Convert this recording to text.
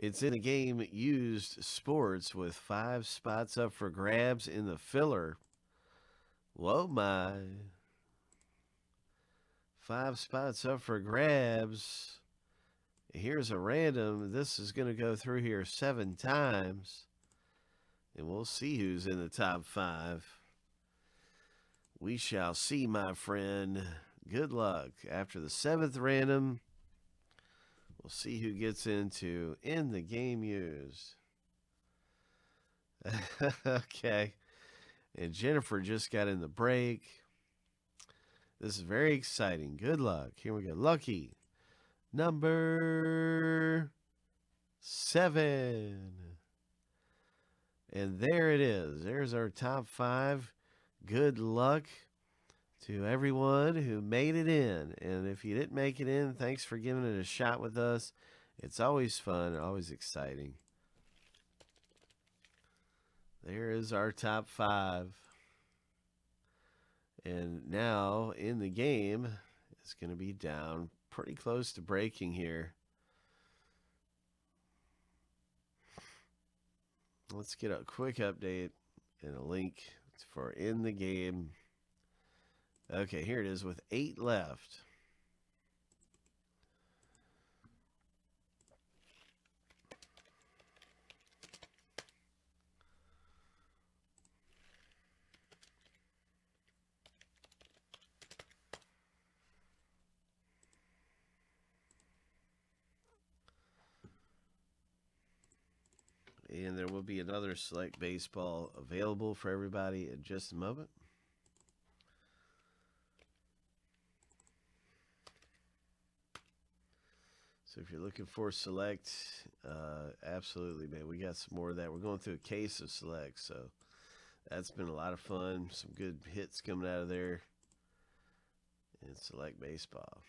It's in the game used sports with 5 spots up for grabs in the filler. Whoa, my. 5 spots up for grabs. Here's a random. This is going to go through here 7 times. And we'll see who's in the top 5. We shall see, my friend. Good luck. After the 7th random, we'll see who gets into in the game used. Okay. And Jennifer just got in the break. This is very exciting. Good luck. Here we go. Lucky number 7. And there it is. There's our top 5. Good luck to everyone who made it in. And if you didn't make it in, thanks for giving it a shot with us. It's always fun, always exciting. There is our top 5. And now in the game, it's going to be down pretty close to breaking here. Let's get a quick update and a link for in the game. Okay, here it is with 8 left. And there will be another Select Baseball available for everybody in just a moment. So if you're looking for Select, absolutely, man, we got some more of that. We're going through a case of Select, so that's been a lot of fun. Some good hits coming out of there. And Select Baseball.